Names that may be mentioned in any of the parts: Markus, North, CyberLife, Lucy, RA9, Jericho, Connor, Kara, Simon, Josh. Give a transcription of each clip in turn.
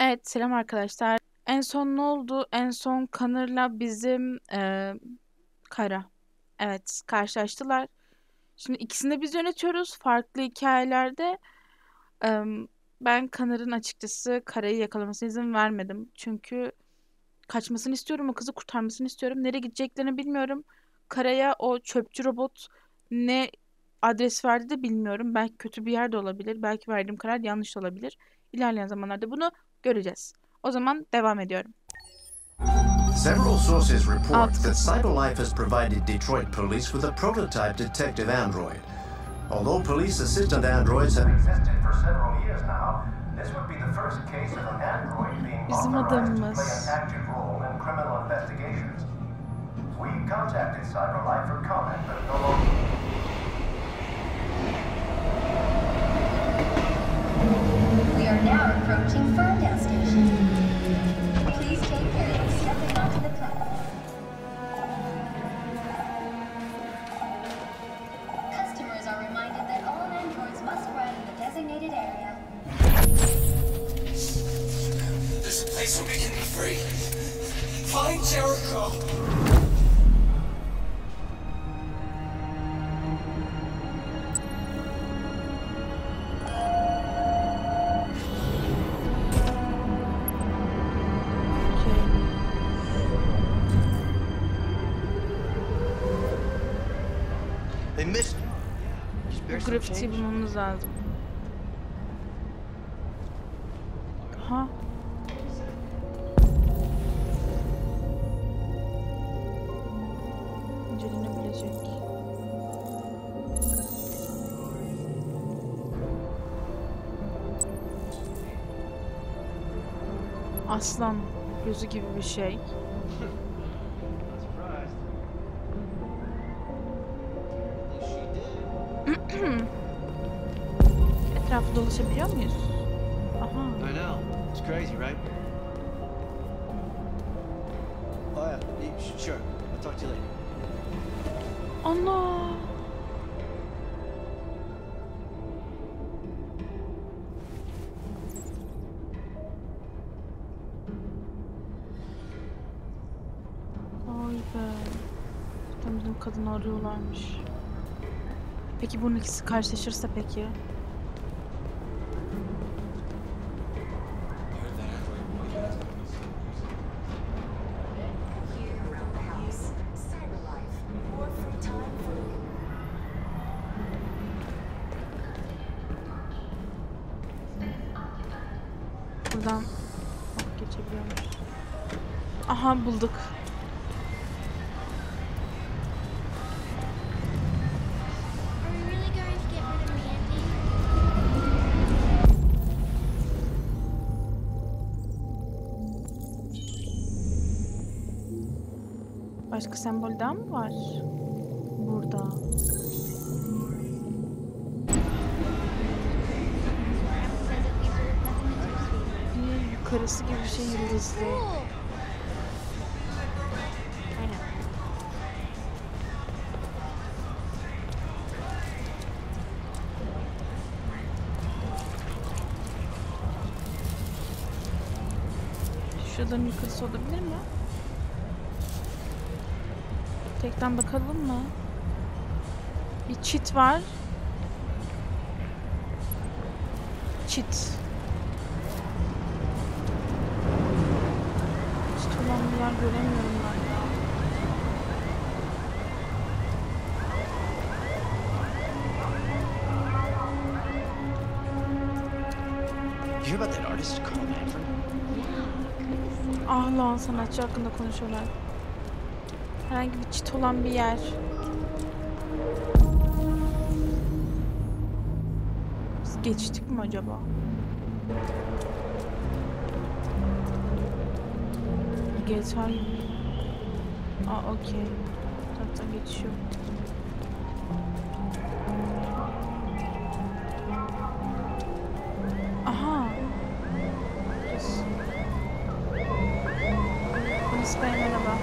Evet, selam arkadaşlar. En son ne oldu? En son Connor'la bizim Kara. Evet, karşılaştılar. Şimdi ikisini de biz yönetiyoruz. Farklı hikayelerde. Ben Connor'ın açıkçası Kara'yı yakalamasına izin vermedim. Çünkü kaçmasını istiyorum. O kızı kurtarmasını istiyorum. Nereye gideceklerini bilmiyorum. Kara'ya o çöpçü robot ne adres verdi de bilmiyorum. Belki kötü bir yerde olabilir. Belki verdiğim karar yanlış olabilir. İlerleyen zamanlarda bunu göreceğiz. O zaman devam ediyorum. Several sources report that CyberLife has provided Detroit police with a prototype detective android. Although police assistant androids have existed for several years now, this would be the first case of an android being authorized to play an active role in criminal investigations. We contacted CyberLife for comment, but no longer. We are now approaching Ferndale Station. Please take care of stepping onto the platform. Customers are reminded that all androids must arrive in the designated area. There's a place where we can be free. Find Jericho. Grafiti bulmamız lazım. Ha. İncelenebilecek. Aslan gözü gibi bir şey. Etrafı dolaşabiliyor muyuz? Aha. I know. It's crazy, right? Oh yeah, sure. I'll talk to you later. Allah. Ay be. Tam bizim kadını arıyorlarmış. Peki bunun ikisi karşılaşırsa peki? Buradan geçebiliyormuş. Aha, bulduk. Başka sembol daha mı var? Burada. Yukarısı gibi bir şey, yıldızlı. Aynen. Şuradan yukarısı olabilir mi? Tekten bakalım mı? Bir çit var. Çit. Çit olan bir yer göremiyorum ben ya. Ah lan, sanatçı hakkında konuşuyorlar. Herhangi bir çit olan bir yer. Biz geçtik mi acaba? Geçer mi? Aa, okey. Hatta geçiyor. Aha. Burası benim, merhaba.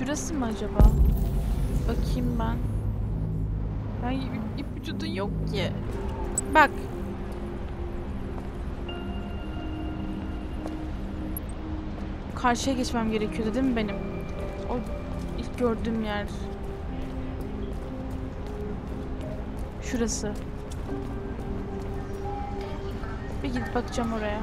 şurası mı acaba? Bakayım ben. Ben ipucu da yok ki. Bak. Karşıya geçmem gerekiyordu değil mi benim? O ilk gördüğüm yer. Şurası. Bir gidip bakacağım oraya.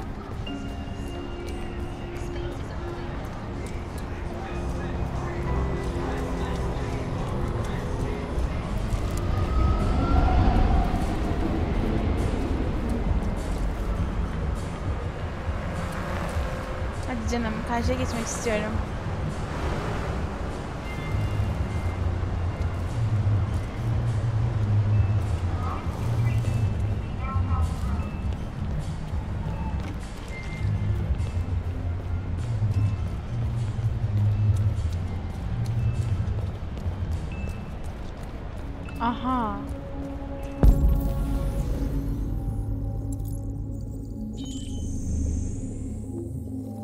Hadi canım, karşıya geçmek istiyorum. Aha.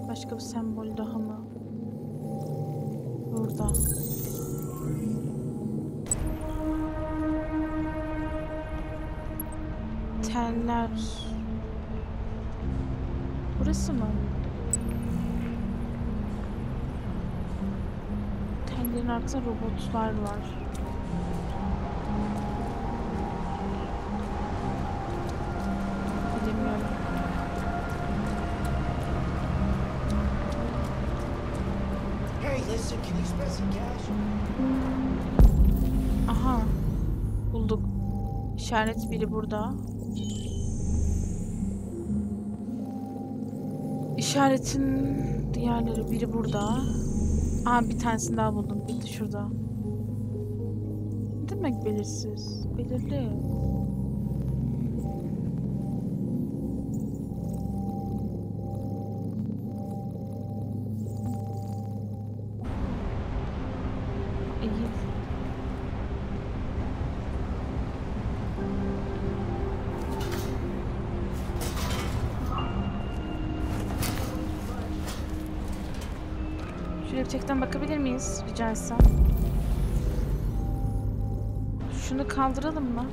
Başka bir sembol daha mı? Burada. Teller. Burası mı? Tellerin altında robotlar var. Aha. Bulduk. İşaret biri burada. İşaretin diğerleri biri burada. Aa, bir tanesini daha buldum. Bitti şurada. Ne demek belirsiz? Belirli. Gerçekten bakabilir miyiz rica etsem? Şunu kaldıralım mı?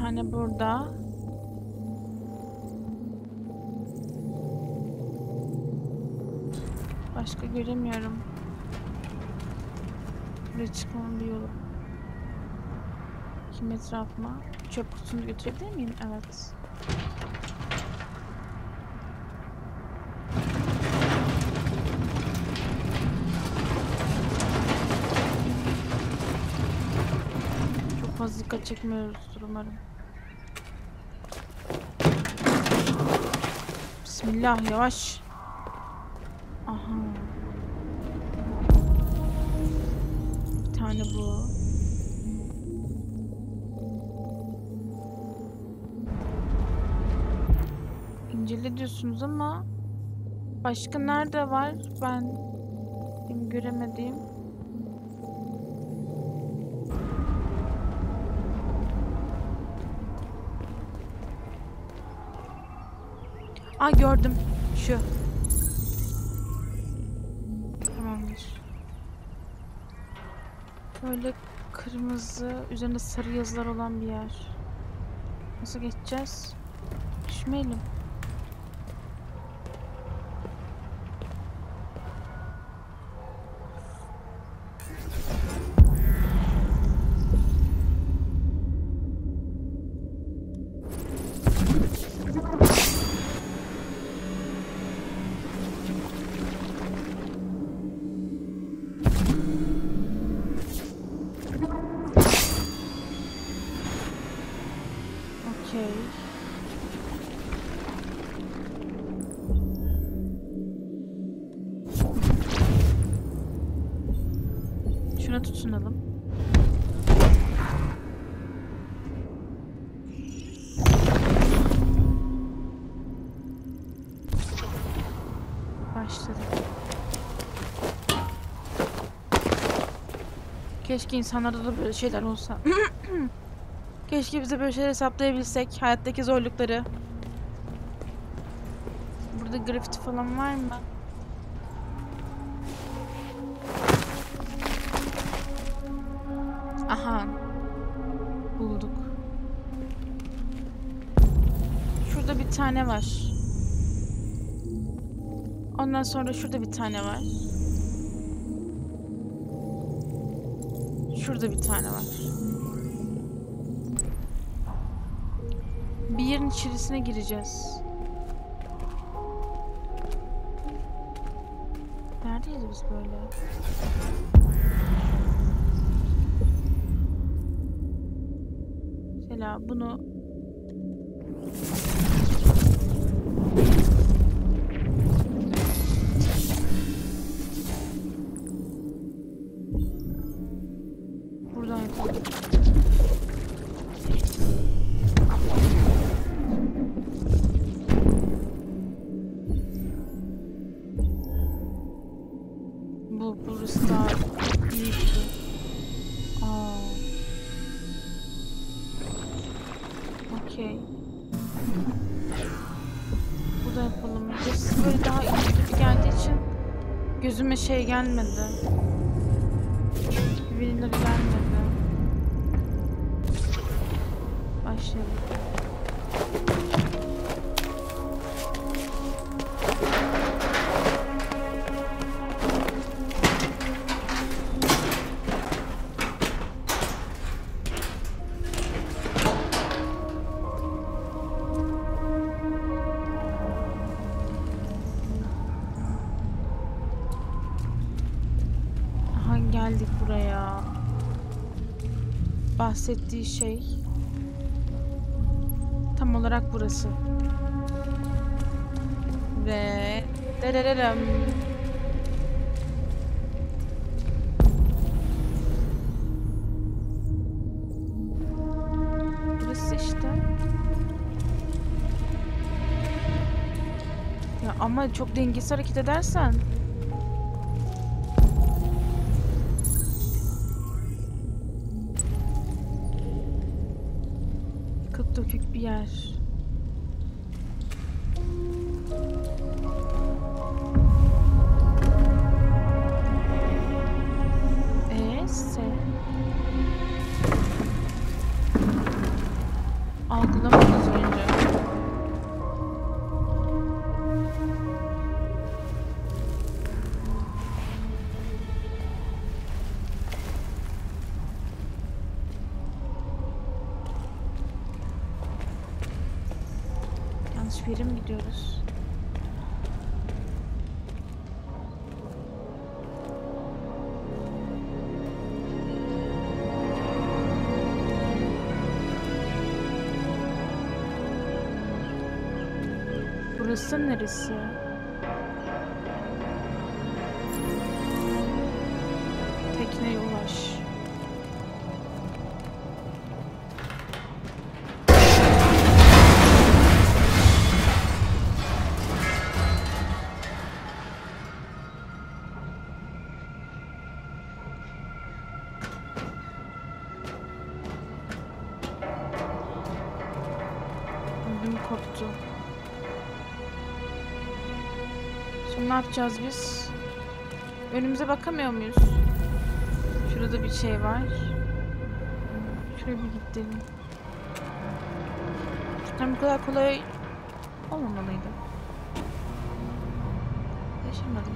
Hani burada başka göremiyorum. Buraya çıkmanın bir yolu. Kim etrafıma? Çöp kutusunu götürebilir miyim? Evet. Çok fazla dikkat çekmiyoruzdur umarım. Bismillah, yavaş. Aha. Bir tane bu. İncele diyorsunuz ama başka nerede var? Benim göremediğim. Aa, gördüm. Şu. Tamamdır. Böyle kırmızı, üzerinde sarı yazılar olan bir yer. Nasıl geçeceğiz? Düşmeyelim. Okay. Şuna tutunalım. Başladı. Keşke insanlarda da böyle şeyler olsa. Keşke bize böyle şeyler hesaplayabilsek. Hayattaki zorlukları. Burada grafiti falan var mı? Aha. Bulduk. Şurada bir tane var. Ondan sonra şurada bir tane var. Şurada bir tane var. Bir yerin içerisine gireceğiz. Neredeyiz biz böyle? Mesela bunu... Gözüme şey gelmedi. Winner gelmedi. Başlayalım. Geldik buraya. Bahsettiği şey tam olarak burası. Ve dererem. Burası işte. Ya ama çok dengesiz hareket edersen. Dökük bir yer. S. Algılamadınız önce. Yere mi gidiyoruz? Burası neresi? Tekneye ulaş. Ne yapacağız biz? Önümüze bakamıyor muyuz? Şurada bir şey var. Şuraya bir gidelim. Şuradan bu kadar kolay olmamalıydı. Yaşamadım.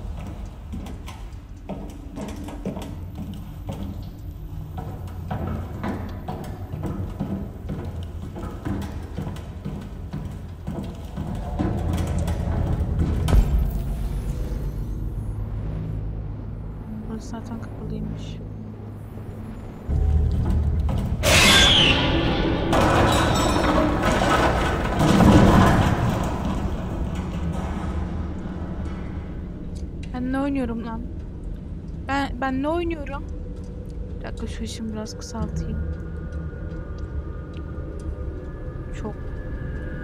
Burası zaten kapalıymış. Oynuyorum lan. Ben ne oynuyorum? Bir dakika şu işimi biraz kısaltayım. Çok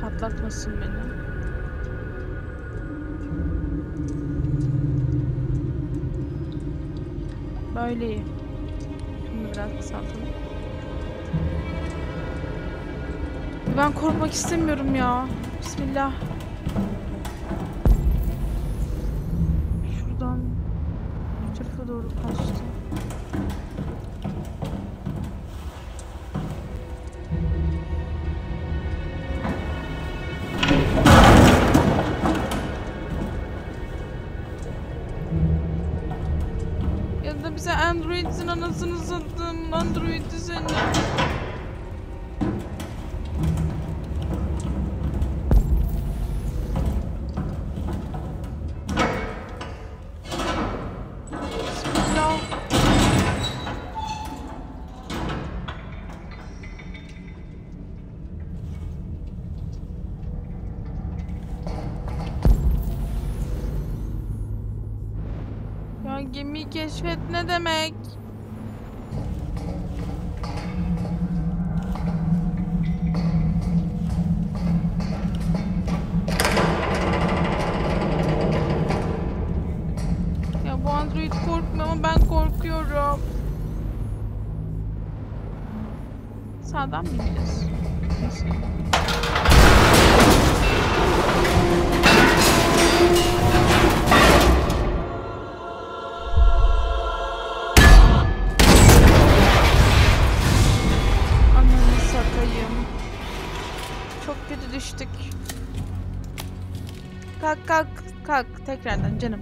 patlatmasın beni. Böyle iyi. Şimdi biraz kısaltalım. Ben korkmak istemiyorum ya. Bismillah. Android'in anasını sattım. Android'i seni. Bismillah. Ya gemiyi keşfet ne demek? Sağdan mı gideceğiz? Neyse. Ananı satayım. Çok kötü düştük. Kalk kalk kalk. Tekrardan canım.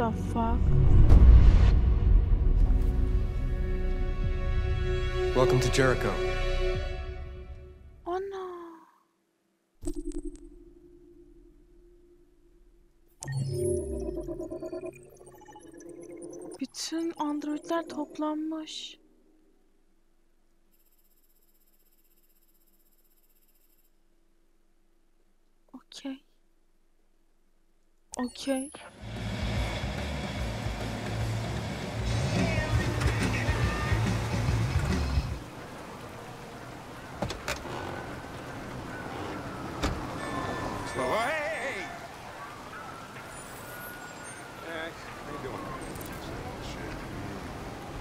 the fuck? Welcome to Jericho. Oh no. Bütün androidler toplanmış. Okay. Okay.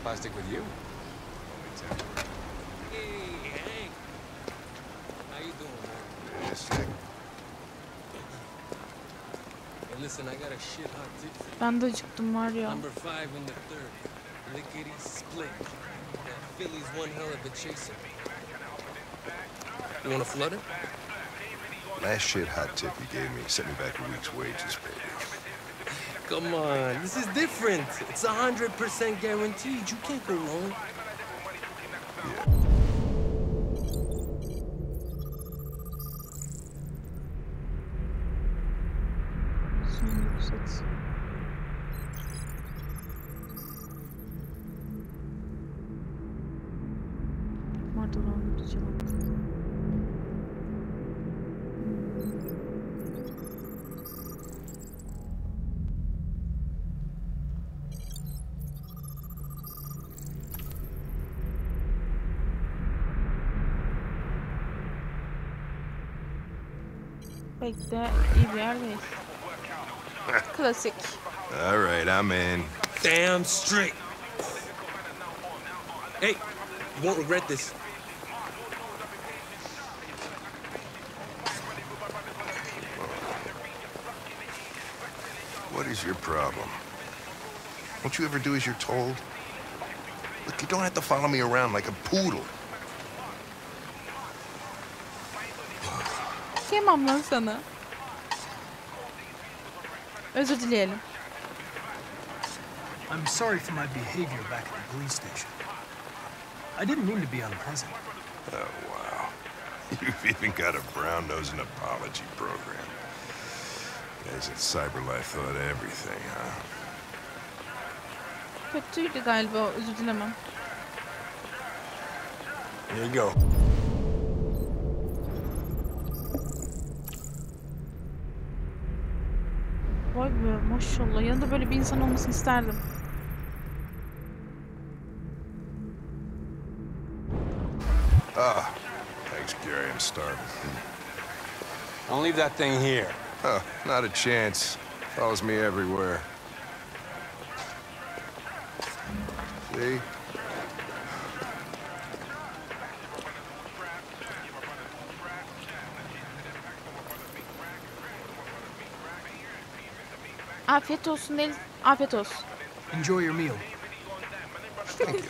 Plastic with you? Hey, Hank. How you doing, man? Yeah, sick. Hey, listen, I got a shit hot tip for you. Ben de çıktım var ya. Number 5 in the third. Lickety split. That Philly's one hell of a chaser. You wanna flood it? Last shit hot tip you gave me sent me back a week's wages, baby. Come on, this is different. It's 100% guaranteed. You can't go wrong. Yeah. Bekle, iyi bir yerdeyiz. Klasik. All right, I'm in. Damn straight. Hey, you won't regret this. What is your problem? Don't you ever do as you're told? Look, you don't have to follow me around like a poodle. Kıyamam lan sana. Özür dileyelim. I'm sorry for my behavior back at the police station. I didn't mean to be unpleasant. Oh, wow. You've even got a brown-nosing apology program. Isn't CyberLife thought everything, huh? Kötüydü galiba, özür dilemem. Here you go. Vay be, maşallah. Yanında böyle bir insan olmasını isterdim. Ah, thanks Gary, I'm starving. Don't leave that thing here. Oh, not a chance. Follows me everywhere. See? Afiyet olsun Deniz. Afiyet olsun. Enjoy your meal. Thank you.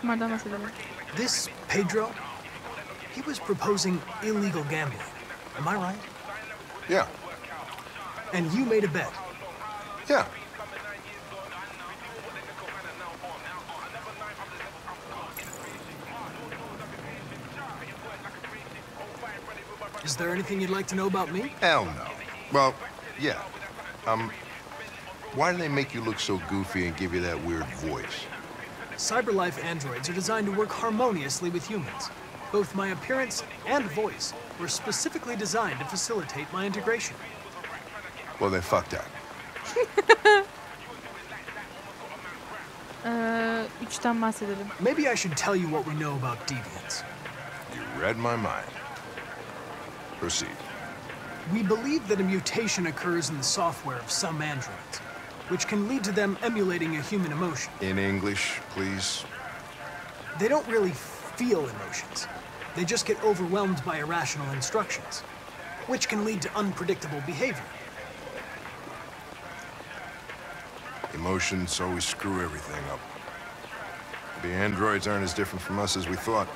Kumardan bahsedelim. This Pedro, he was proposing illegal gambling. Am I right? Yeah. And you made a bet. Yeah. Is there anything you'd like to know about me? Hell no. Well, yeah. Why do they make you look so goofy and give you that weird voice? CyberLife androids are designed to work harmoniously with humans. Both my appearance and voice were specifically designed to facilitate my integration. Well, they fucked up. 3'ten bahsedelim. Maybe I should tell you what we know about deviants. You read my mind. Proceed. We believe that a mutation occurs in the software of some androids, which can lead to them emulating a human emotion. In English, please. They don't really feel emotions. They just get overwhelmed by irrational instructions, which can lead to unpredictable behavior. Emotions always screw everything up. The androids aren't as different from us as we thought.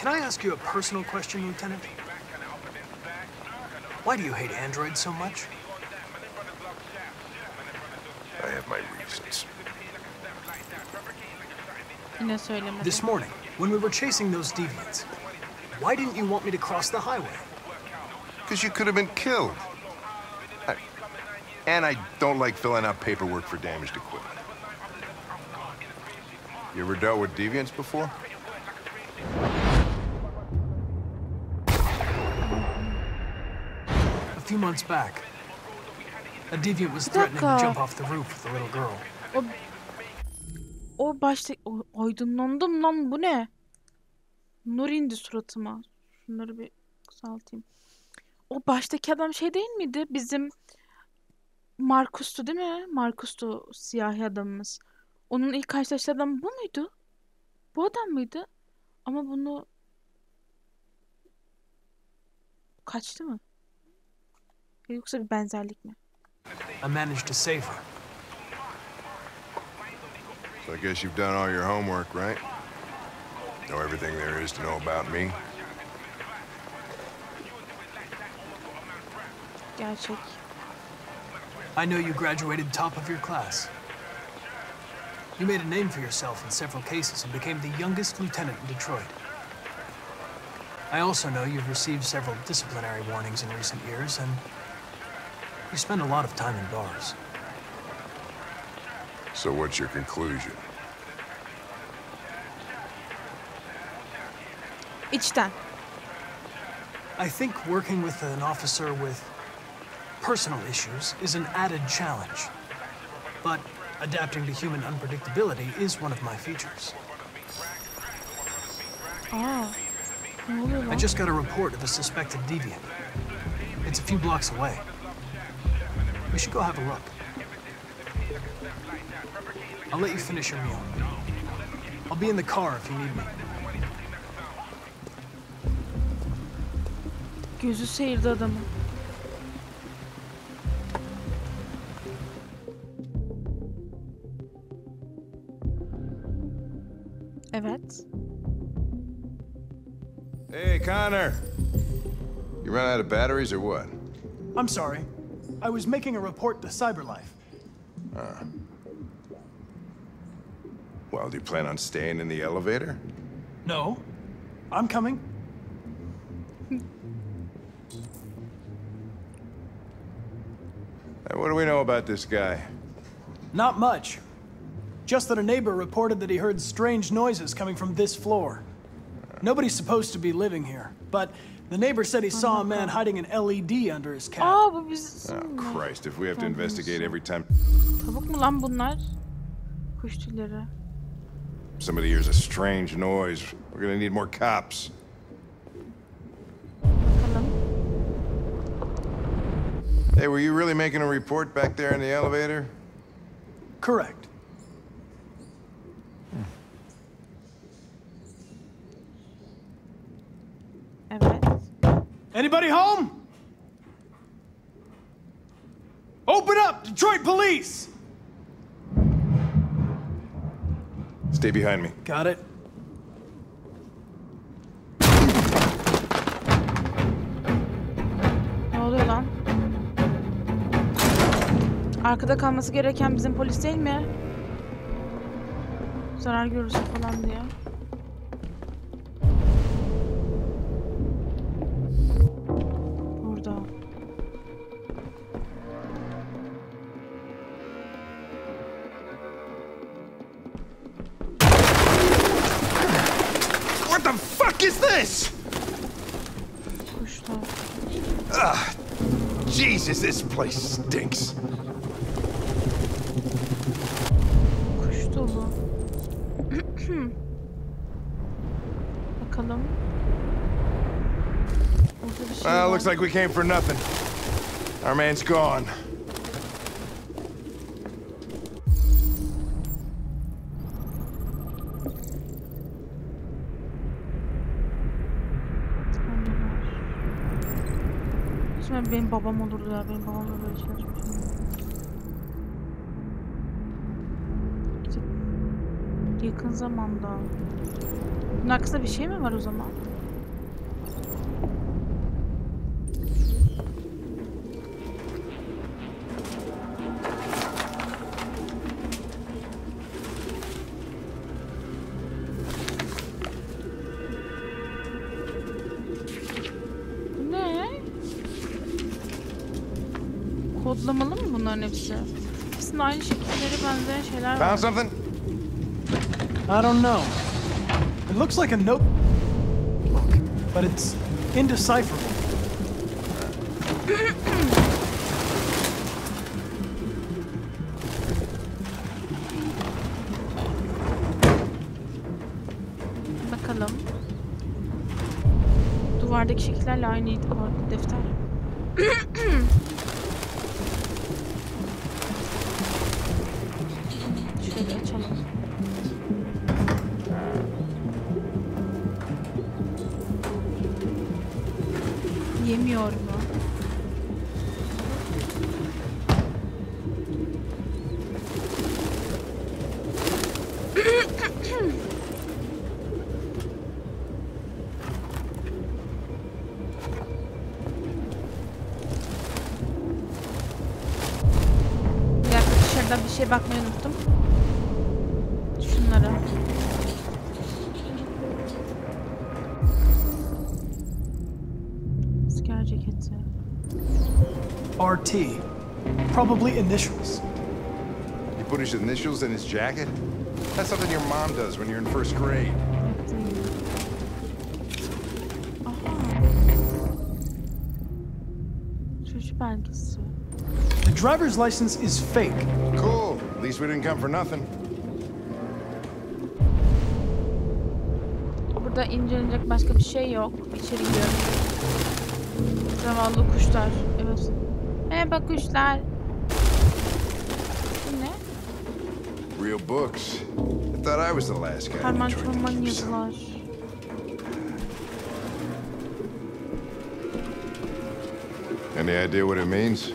Can I ask you a personal question, Lieutenant? Why do you hate androids so much? I have my reasons. This morning, when we were chasing those deviants, why didn't you want me to cross the highway? Because you could have been killed. And I don't like filling out paperwork for damaged equipment. You ever dealt with deviants before? A few months back, a deviant was threatening to jump off the roof with a little girl. O başta aydınlandım lan, bu ne? Nur indi suratıma. Şunları bir kısaltayım. O baştaki adam şey değil miydi? Bizim Markus'tu değil mi? Markus'tu siyahi adamımız. Onun ilk karşılaştığı adam bu muydu? Bu adam mıydı? Ama bunu... Kaçtı mı? Yoksa bir benzerlik mi? I managed to save her. So I guess you've done all your homework, right? Know everything there is to know about me. Gerçek. I know you graduated top of your class. You made a name for yourself in several cases and became the youngest lieutenant in Detroit. I also know you've received several disciplinary warnings in recent years, and you spend a lot of time in bars. So what's your conclusion? İçten. I think working with an officer with personal issues is an added challenge, but adapting to human unpredictability is one of my features. Oh. I just got a report of a suspected deviant. It's a few blocks away. We should go have a look. I'll let you finish your meal. I'll be in the car if you need me. Gözü seyirdi adamın. Evet. Hey Connor. You run out of batteries or what? I'm sorry. I was making a report to CyberLife. Well, do you plan on staying in the elevator? No. I'm coming. What do we know about this guy? Not much. Just that a neighbor reported that he heard strange noises coming from this floor. Nobody's supposed to be living here, but the neighbor said he saw a man hiding an LED under his cap. Oh, Christ, if we have to investigate every time... Tavuk mu lan bunlar? Kuş tüyleri. Somebody hears a strange noise. We're gonna need more cops. Hey, were you really making a report back there in the elevator? Correct. Anybody home? Open up, Detroit police! Stay behind me. Got it. Ne oluyor lan? Arkada kalması gereken bizim polis değil mi? Zarar görürse falan diye. Jesus, this place stinks. Kuş dolu. Bakalım. Well, looks like we came for nothing. Our man's gone. Benim babam olurdu ya, benim babam böyle şeyler yapıyor. Yakın zamanda. Bunun arkasında bir şey mi var o zaman? Toplamalı mı bunların hepsi? Hepsinin aynı şekilleri benzeyen şeyler var. Found something? I don't know. It looks like a note, but it's indecipherable. Bakalım. Duvardaki şekillerle aynıydı bu defter. Şöyle açalım. Yemiyor mu? Bakmayı unuttum. Şunlara. Asker ceketi. RT. Probably initials. He put his initials in his jacket? That's something your mom does when you're in first grade. Çocuk belgesi. The driver's license is fake. Cool. At least we didn't come for nothing. Burada incelenecek başka bir şey yok. İçeri gidiyorum. Zavallı kuşlar. Evet. Merhaba kuşlar. Bu ne? Real books. I thought I was the last guy. Harman çorman yazılar. Any idea what it means?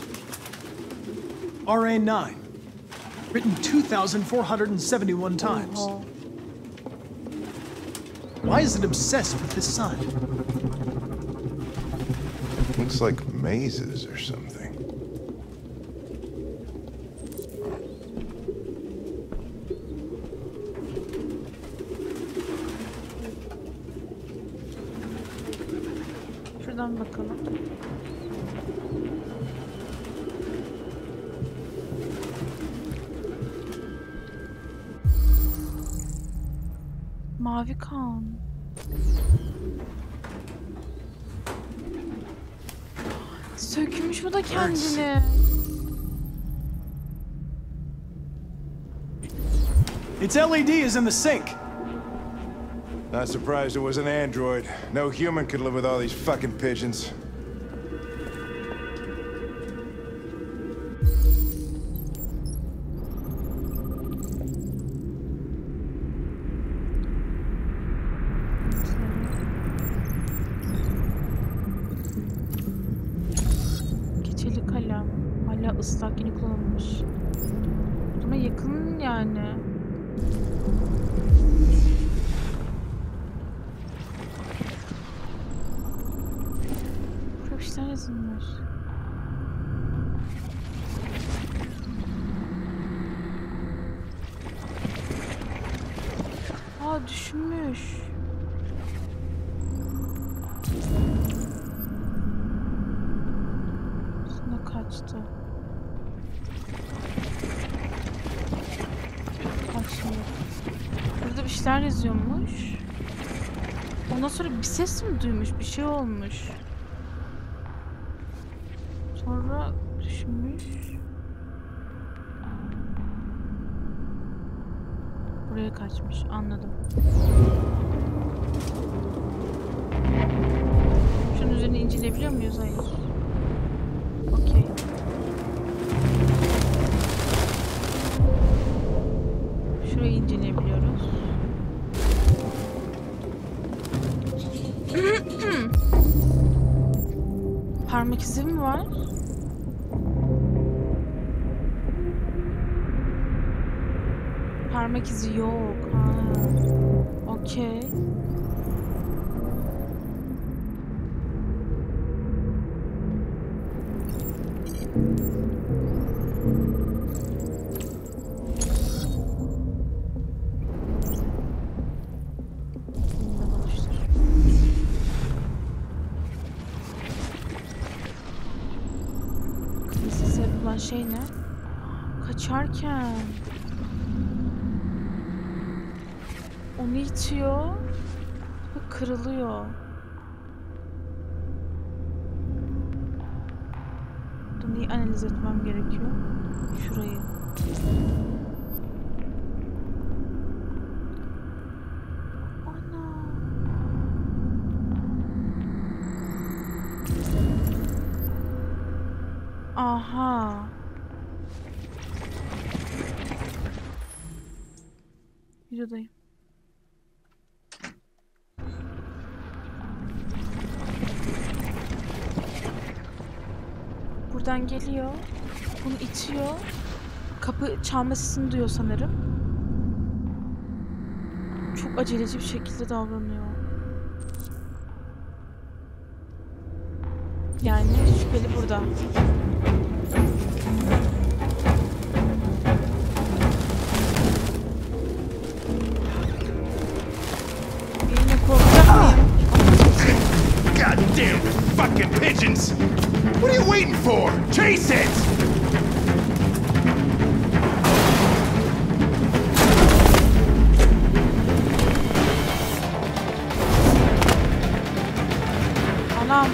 RA9. Written 2,471 times. Oh. Why is it obsessed with this sign? Looks like mazes or something. Şuradan bakalım. Mavi kan. Sökmüş bu da kendini. Its LED is in the sink. Not surprised it was an android. No human could live with all these fucking pigeons. Yazıyormuş. Ondan sonra bir ses mi duymuş? Bir şey olmuş. Sonra düşünmüş. Buraya kaçmış. Anladım. Şunun üzerine inceleyebiliyor muyuz? Hayır. Okey. Şurayı inceleyebiliyoruz. Parmak izi mi var? Parmak izi yok. Ha. Okey. şey ne? Kaçarken onu itiyor ve kırılıyor. Bunu analiz etmem gerekiyor. Şurayı. Aha. Videodayım. Buradan geliyor. Bunu itiyor. Kapı çalma sesini duyuyor sanırım. Çok aceleci bir şekilde davranıyor. Yani şüpheli burada. Goddamn fucking pigeons! What are you waiting for? Chase it! Anam.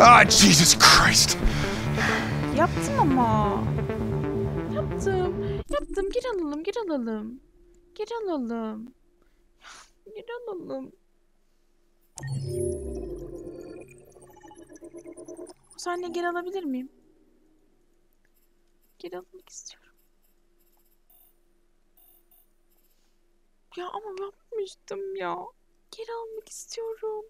Ah, Jesus Christ! Yaptım ama. Yaptım. Geri alalım. O sahneyi geri alabilir miyim? Geri almak istiyorum. Ya ama yapmıştım ya. Geri almak istiyorum.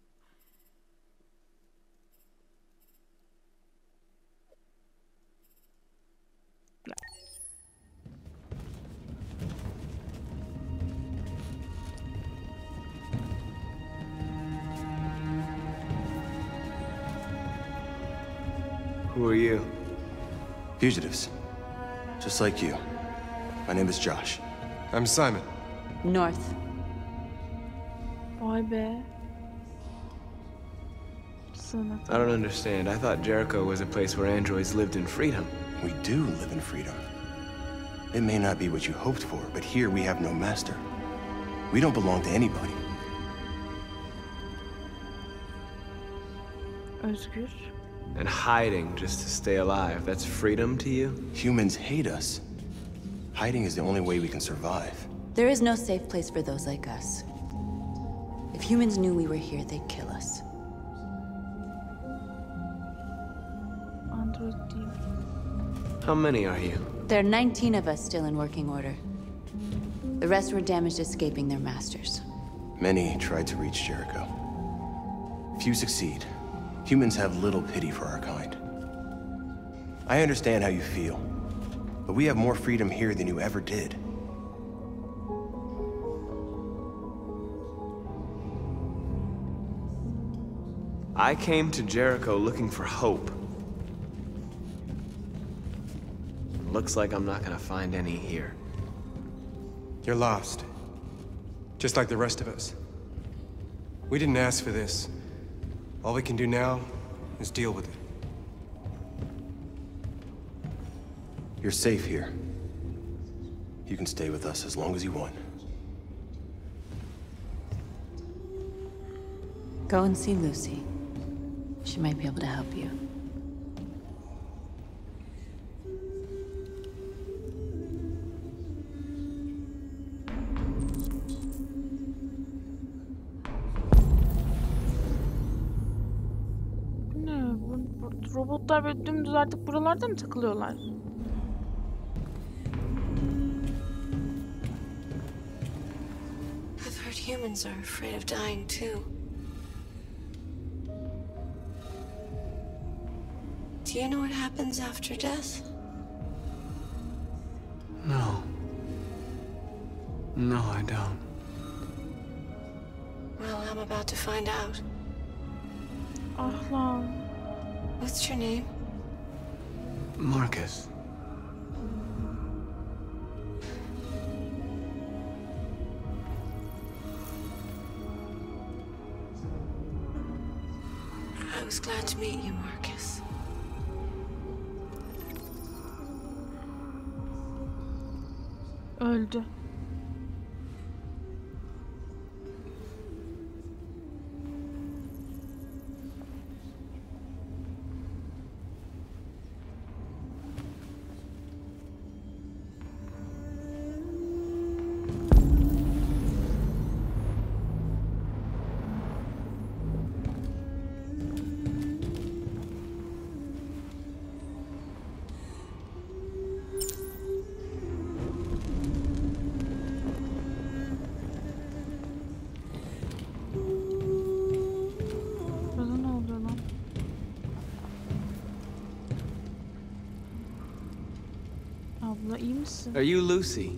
Who are you? Fugitives. Just like you. My name is Josh. I'm Simon. North. Why, bear? I don't understand. I thought Jericho was a place where androids lived in freedom. We do live in freedom. It may not be what you hoped for, but here we have no master. We don't belong to anybody. Özgür. And hiding just to stay alive, that's freedom to you? Humans hate us. Hiding is the only way we can survive. There is no safe place for those like us. If humans knew we were here, they'd kill us. How many are you? There are 19 of us still in working order. The rest were damaged escaping their masters. Many tried to reach Jericho. Few succeed. Humans have little pity for our kind. I understand how you feel, but we have more freedom here than you ever did. I came to Jericho looking for hope. Looks like I'm not gonna find any here. You're lost. Just like the rest of us. We didn't ask for this. All we can do now is deal with it. You're safe here. You can stay with us as long as you want. Go and see Lucy. She might be able to help you. Ne? Robotlar böyle dümdüz artık buralarda mı takılıyorlar? I've heard humans are afraid of dying too. Do you know what happens after death? No. No, I don't. Well, I'm about to find out. Uh-huh. What's your name? Markus. I was glad to meet you, Markus. Öldü. Are you Lucy?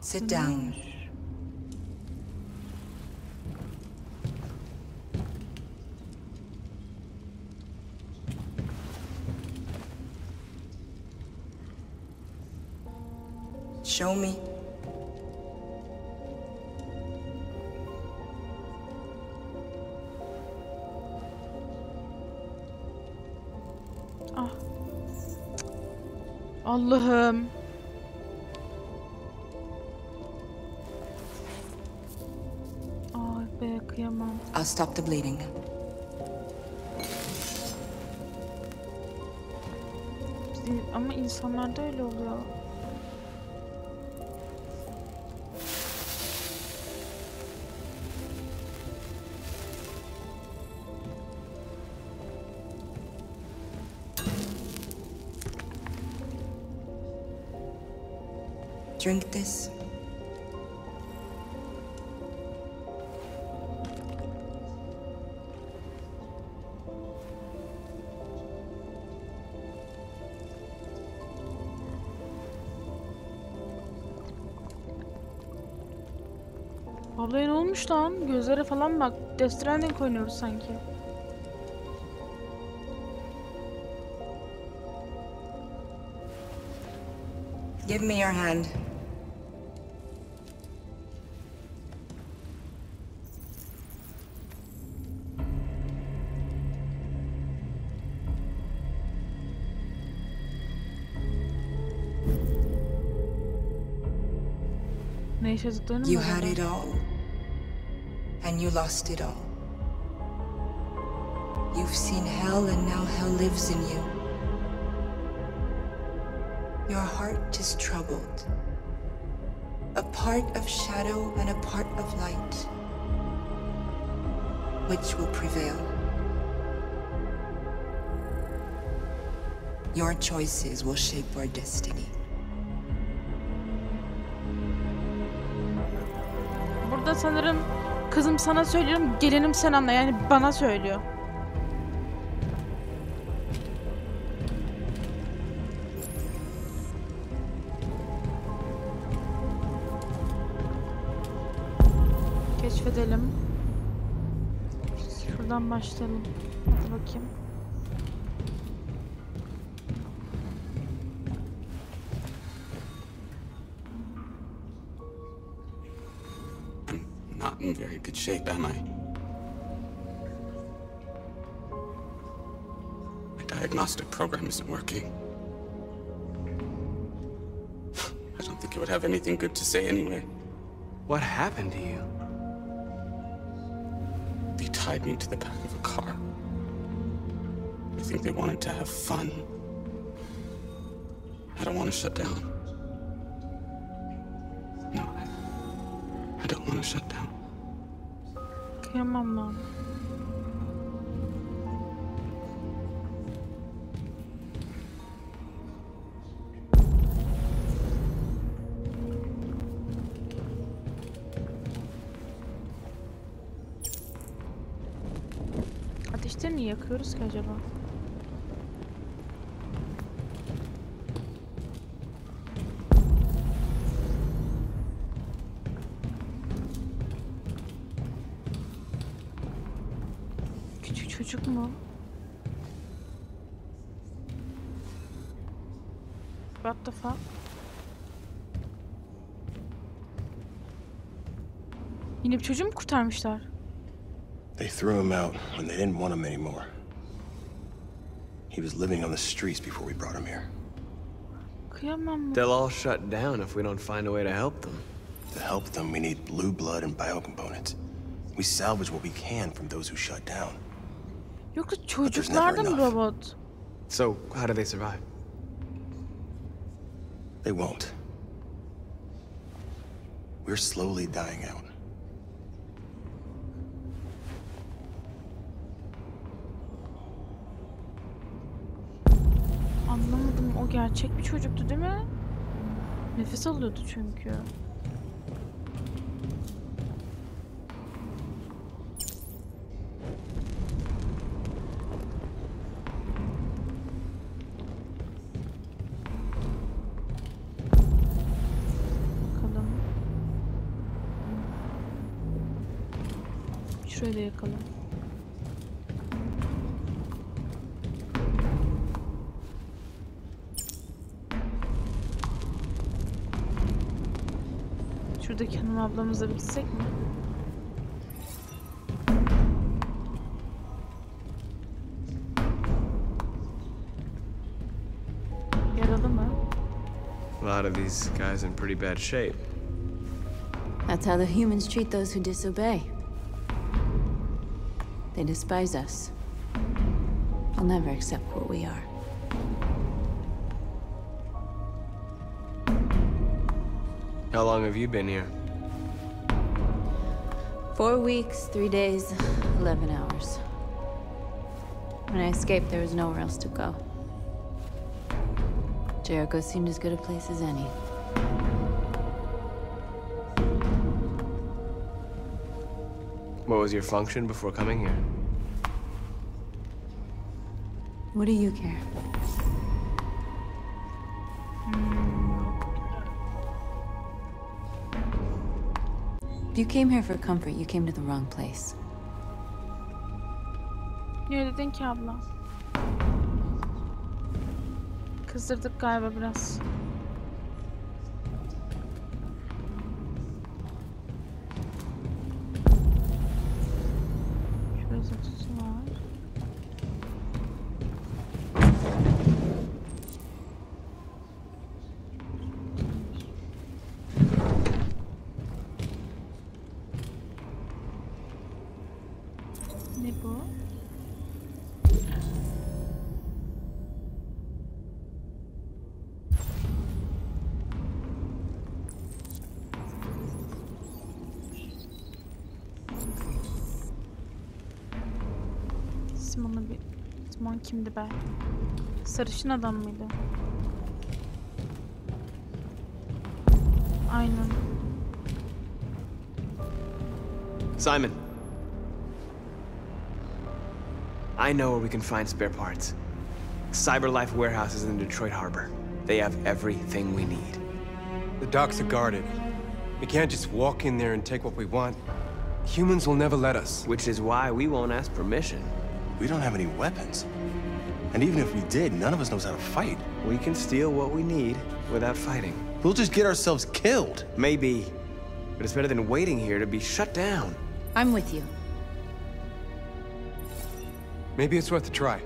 Sit down. Show me. Allah'ım. Ay be, kıyamam. I'll stop the bleeding. Ama insanlarda öyle oluyor. Drink this. Abla ne olmuş lan? Gözlere falan bak. Death Stranding oynuyoruz sanki. Give me your hand. You had it all, and you lost it all. You've seen hell, and now hell lives in you. Your heart is troubled. A part of shadow and a part of light. Which will prevail? Your choices will shape our destiny. Burada sanırım kızım sana söylüyorum, gelinim sen anla yani bana söylüyor. Keşfedelim. Buradan başlayalım. Looking. I'm not in very good shape, am I? My diagnostic program isn't working. I don't think it would have anything good to say anyway. What happened to you? They tied me to the back of a car. I think they wanted to have fun. I don't want to shut down. No, I don't want to shut down. Okay, Mama. Ateşte niye yakıyoruz ki acaba? Küçük çocuk mu? What the fuck? Yine bir çocuğu mu kurtarmışlar? They threw him out when they didn't want him anymore. He was living on the streets before we brought him here. They'll all shut down if we don't find a way to help them. To help them, we need blue blood and biocomponents. We salvage what we can from those who shut down. But there's never enough. So, how do they survive? They won't. We're slowly dying out. Anlamadım. O gerçek bir çocuktu değil mi? Nefes alıyordu çünkü. Bakalım. Şöyle yakalım. Şuradaki hanım ablamıza bir gitsek mi? Yaralı mı? A lot of these guys in pretty bad shape. That's how the humans treat those who disobey. They despise us. They'll never accept what we are. How long have you been here? 4 weeks, 3 days, 11 hours. When I escaped, there was nowhere else to go. Jericho seemed as good a place as any. What was your function before coming here? What do you care? If you came here for comfort, you came to the wrong place. Niye dedin ki abla? Kızdırdık galiba biraz. Şurada tuzu var. Simon kimdi be? Sarışın adam mıydı? Aynen. Simon. I know where we can find spare parts. CyberLife warehouses in Detroit Harbor. They have everything we need. The docks are guarded. We can't just walk in there and take what we want. Humans will never let us. Which is why we won't ask permission. We don't have any weapons. And even if we did, none of us knows how to fight. We can steal what we need without fighting. We'll just get ourselves killed. Maybe, but it's better than waiting here to be shut down. I'm with you. Maybe it's worth a try.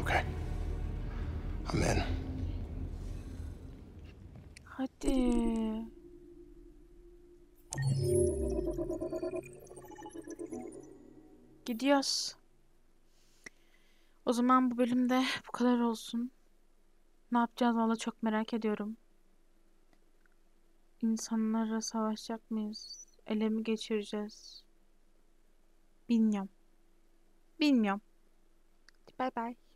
Okay. I'm in. Hadi. Gidiyoruz. O zaman bu bölümde bu kadar olsun. Ne yapacağız vallahi çok merak ediyorum. İnsanlarla savaşacak mıyız? Ele mi geçireceğiz? Bilmiyorum. Bilmiyorum. Bye bye.